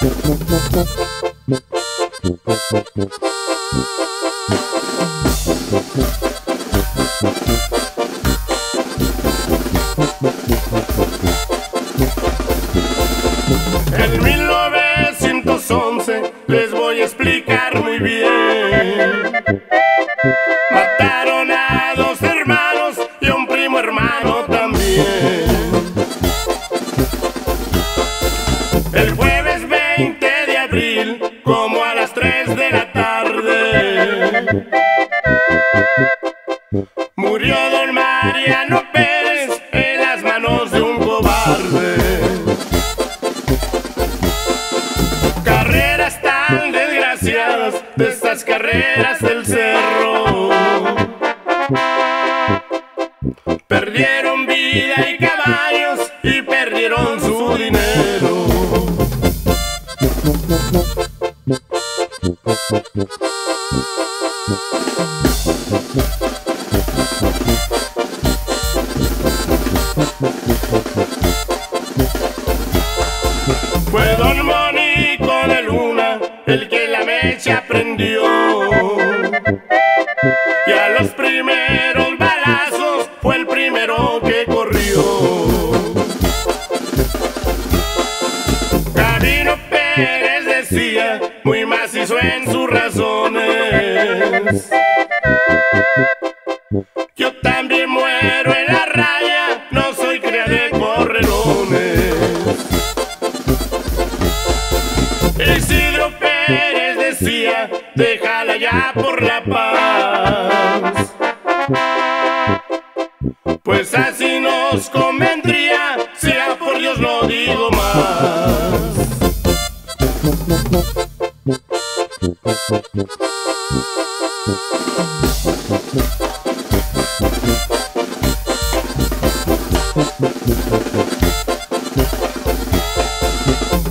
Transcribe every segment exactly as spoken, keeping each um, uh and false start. En mil novecientos once les voy a explicar muy bien. Mataron a dos hermanos y a un primo hermano también. El jueves veinte de abril, como a las tres de la tarde, murió don Mariano Pérez en las manos de un cobarde. Carreras tan desgraciadas, de estas carreras del cerro, perdieron vida y caballos y perdieron su dinero. Fue don Monico de Luna el que la mecha prendió, y a los primeros balazos fue el primero que corrió. Gabino Pérez decía, muy macizo en sus razones: yo también muero en la raya, no soy cría de correlones. Isidro Pérez decía, déjala ya por la paz, pues así nos convendría, sea por Dios no digo más.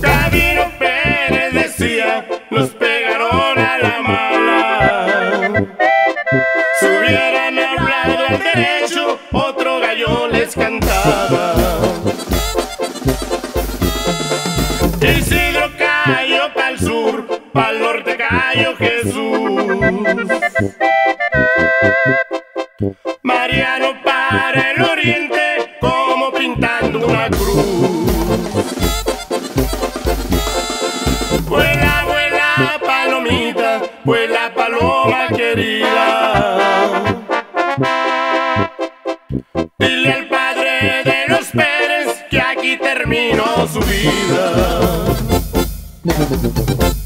Gabino Pérez decía, nos pegaron a la mala, si hubieran hablado al derecho, otro gallo les cantaba. Isidro cayó pa'l sur, pa'l norte cayó Jesús, Mariano para el oriente, como pintando una cruz. Vuela, vuela palomita, vuela paloma querida, dile al padre de los Pérez que aquí terminó su vida.